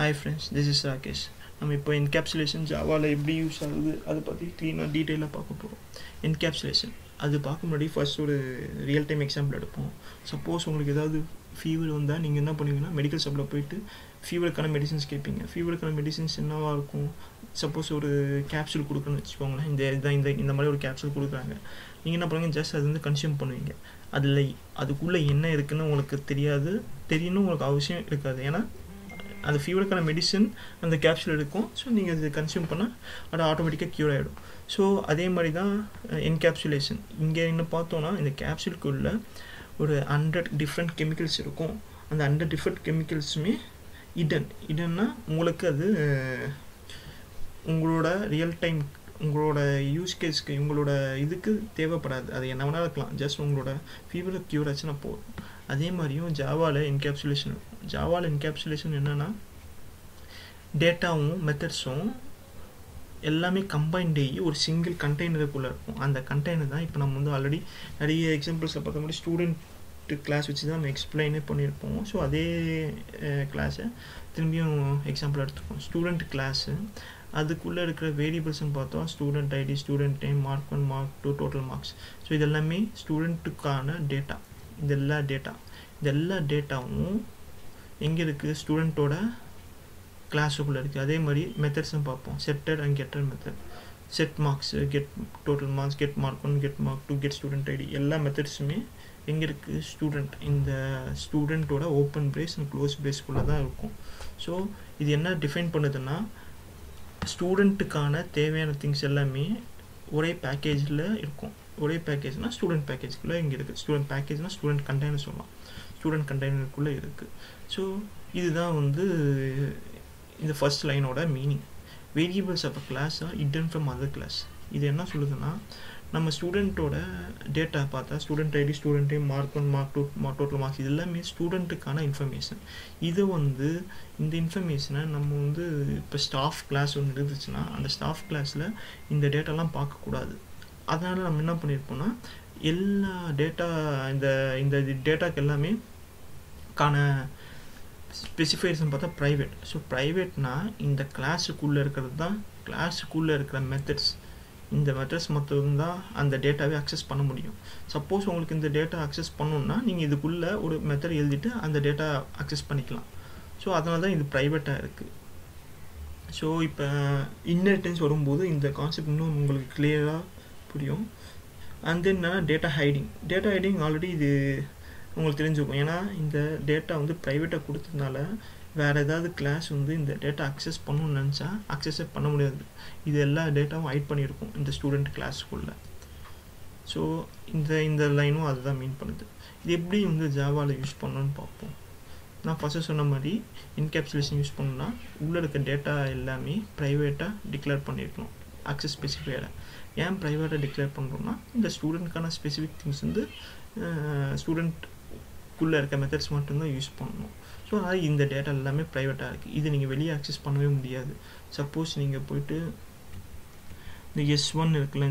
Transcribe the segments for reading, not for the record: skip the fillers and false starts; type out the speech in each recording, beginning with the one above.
Hi friends, this is Rakesh. I'm going to encapsulation Java library use clean and detail encapsulation. That's first real time example. Suppose you have fever, you can medical shop fever medicines. Fever medicines suppose a capsule capsule just consume the fever kind of medicine and the capsule so you consume panna ad automatically cure aidum. So adhe mari dhaan encapsulation inge enna paathona in the capsule kulla 100 different chemicals irukum and 100 different chemicals me hidden na ungalku adu ungaloda real time ungaloda use case ku ungaloda idukku theva padadu adu enna vana irukkalam just ungaloda fever cure achana po adhe mariyum Java la encapsulation enna data methods ellame combined a single container kulla irukum and the container da ipo namu already nariya examples la paatha mudhi student class vechi da namu explain pannirpom so adhe class thirumbiyum example eduthukkom student class adukulla irukra variables nu paathom student id student name mark 1 mark 2 total marks so idellame student kana data idella data student oda class ukku irukku adhe mari methods nu paapom setted and getter method set marks get total marks get mark 1 get mark 2 get student id ella methods me student inda student oda open brace and close brace kulla da irukum so idu enna define pannudna student kana thevayana things ellame ore package la irukum ore package na student package kulla inge irukku student package na student container solla student container kulla irukku so idha vandu in the first line oda meaning variables of a class are hidden from other class idu enna soluduna nama student oda data paatha student id student name mark 1 mark 2 mark total marks idellame student kana information idu vandu inda information na namu vandu ipo staff class one irundhuchna and staff class la inda data la paakakudadu அதனால நாம என்ன பண்ணிருப்போம்னா எல்லா data இந்த டேட்டாக்கு எல்லாமே காண specifiers பார்த்தா private so பிரைவேட்னா இந்த கிளாஸ்க்குள்ள இருக்குறதுதான் கிளாஸ்க்குள்ள இருக்கிற மெத்தட்ஸ் இந்த மெத்தட்ஸ் மட்டும் தான் அந்த டேட்டாவை அக்சஸ் பண்ண முடியும் சப்போஸ் உங்களுக்கு இந்த டேட்டா அக்சஸ் பண்ணனும்னா நீங்க இதுக்குள்ள ஒரு மெத்தட் எழுதிட்டு அந்த டேட்டா அக்சஸ் பண்ணிக்கலாம் சோ அதனால தான் இது பிரைவேட்டா இருக்கு சோ இப்போ இன்ஹெரிட்டன்ஸ் வரும்போது இந்த கான்செப்ட் இன்னும் உங்களுக்கு கிளியரா and then data hiding already இது உங்களுக்கு தெரிஞ்சிருக்கும் ஏனா இந்த டேட்டா வந்து பிரைவேட்டா கொடுத்ததனால வேற ஏதாவது கிளாஸ் வந்து இந்த டேட்டா அக்சஸ் பண்ணனும்னு நினைச்சா அக்சஸ் பண்ண முடியாது இது எல்லா டேட்டாவும் ஹைட் பண்ணி இருக்கும் இந்த ஸ்டூடண்ட் கிளாஸ்க்குள்ள சோ இந்த லைனும் அதுதான் மீன் பண்ணுது இது எப்படி வந்து ஜாவால யூஸ் பண்ணனும்னு பாப்போம் நான் ஃபர்ஸ்ட் சொன்ன மாதிரி என்கேப்சுலேஷன் யூஸ் பண்ணா உள்ள இருக்க டேட்டா எல்லாமே பிரைவேட்டா டிக்ளேர் பண்ணிரணும் access specifier I am private declare pandrona the student kana specific things in the student kulla irukka methods mattum da use pannum so adha in the data ellame private ah irukku idu neenga veliya access pannave mudiyadhu suppose neenga poitu the s1 irukla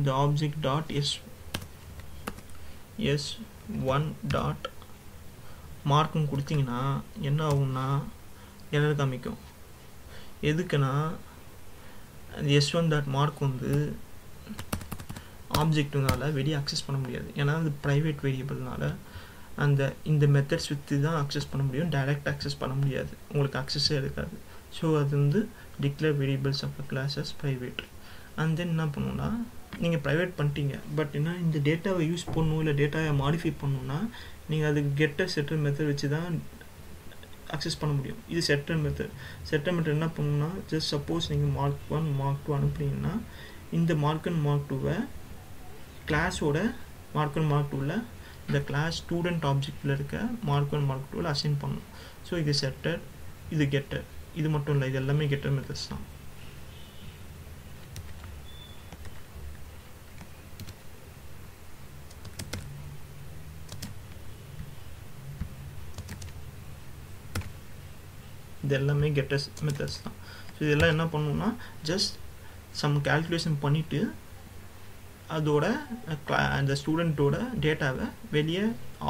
in the object dot s1 dot mark nu kuduthina enna avuna error kamikum edukana and s1 that mark on the object nala very access panna mudiyadhu ena the private variable nala and the in the methods with da access panna mudiyum direct access panna mudiyadhu ungalku access irukadhu so adu undu declare variables of the class as private and then enna pannona neenga private pantinga but ena in the data va use pannu illa data va modify pannona neenga adu getter setter method vechi da access பண்ண முடியும் இது setter method என்ன பண்ணும்னா just suppose நீங்க mark 1 mark 2 அனுப்புறீங்கன்னா இந்த mark 1 mark 2 class ஓட mark 1 mark 2 ல இந்த class student object ல இருக்க mark 1 mark 2 ல assign பண்ணனும் சோ இது setter இது getter இது மட்டும் இல்ல இது எல்லாமே getter methods தான் இதெல்லாம் get methods தான் சோ இதெல்லாம் என்ன பண்ணும்னா just some calculation பண்ணிட்டு அதோட அந்த ஸ்டூடண்ட் ஓட டேட்டாவை வெளிய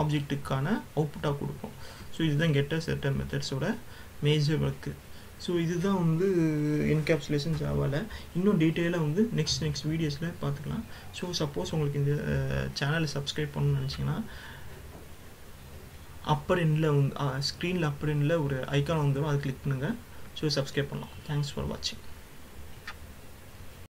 ஆப்ஜெக்ட்டுக்கான அவுட்புட்டா கொடுக்கும் சோ இதுதான் get setter methods ஓட major work. So this is the encapsulation Java la inno detail la next videos la paathukalam. So suppose ungalku indha channel subscribe pannu nenichinga upper end la screen la upper end la or icon vandrum adu click pannunga. So subscribe pannalam. Thanks for watching.